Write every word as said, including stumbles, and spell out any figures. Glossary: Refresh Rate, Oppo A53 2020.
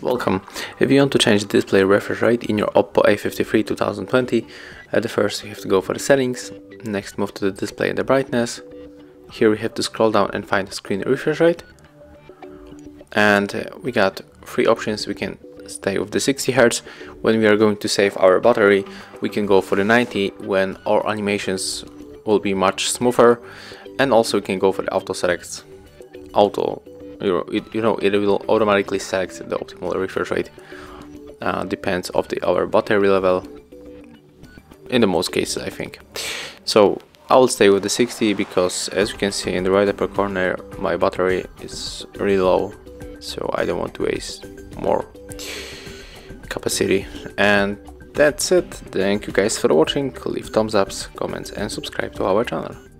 Welcome. If you want to change the display refresh rate in your Oppo A fifty-three twenty twenty, at the first you have to go for the settings, next move to the display and the brightness. Here we have to scroll down and find the screen refresh rate. And we got three options. We can stay with the sixty hertz. When we are going to save our battery, we can go for the ninety when our animations will be much smoother, and also we can go for the auto selects. Auto, you know, it will automatically select the optimal refresh rate. Uh, depends of the our battery level. In the most cases, I think. So I will stay with the sixty because, as you can see in the right upper corner, my battery is really low, so I don't want to waste more capacity. And that's it. Thank you guys for watching. Leave thumbs ups, comments and subscribe to our channel.